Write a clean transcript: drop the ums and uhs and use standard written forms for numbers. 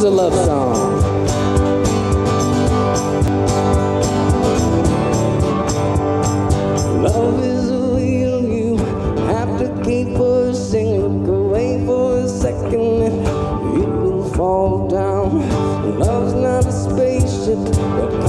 is a love song. Love is a wheel you have to keep pushing. Look away for a second and it will fall down. Love's not a spaceship.